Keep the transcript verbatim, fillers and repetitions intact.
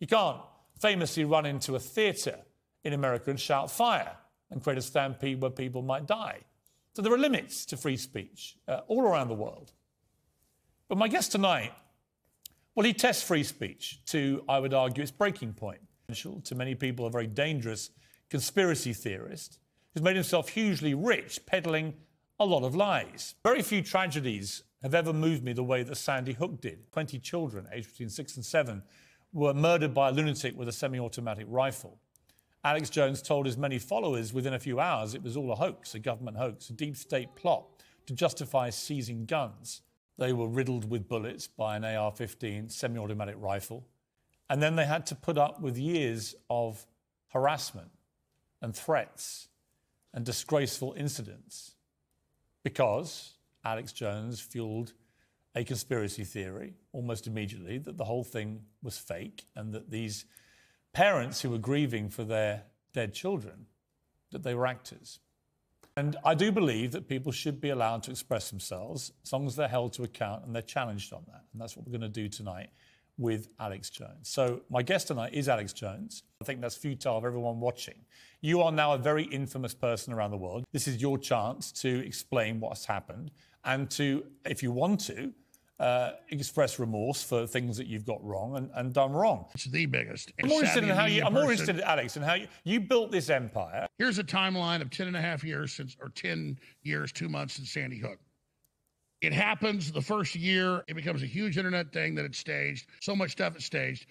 You can't famously run into a theatre in America and shout fire and create a stampede where people might die. So there are limits to free speech uh, all around the world. But my guest tonight, well, he tests free speech to, I would argue, its breaking point. To many people, a very dangerous conspiracy theorist who's made himself hugely rich peddling a lot of lies. Very few tragedies have ever moved me the way that Sandy Hook did. twenty children, aged between six and seven, were murdered by a lunatic with a semi-automatic rifle. Alex Jones told his many followers within a few hours it was all a hoax, a government hoax, a deep state plot to justify seizing guns. They were riddled with bullets by an A R fifteen semi-automatic rifle. And then they had to put up with years of harassment and threats and disgraceful incidents because Alex Jones fueled a conspiracy theory almost immediately that the whole thing was fake and that these parents who were grieving for their dead children, that they were actors. And I do believe that people should be allowed to express themselves as long as they're held to account and they're challenged on that. And that's what we're going to do tonight with Alex Jones. So my guest tonight is Alex Jones. I think that's futile of everyone watching. You are now a very infamous person around the world. This is your chance to explain what's happened and to, if you want to, uh, express remorse for things that you've got wrong and, and done wrong. It's the biggest. I'm more interested in how you, I'm more interested, Alex, in how you, you built this empire. Here's a timeline of ten and a half years since, or ten years, two months since Sandy Hook. It happens the first year, it becomes a huge internet thing that it's staged, so much stuff it's staged.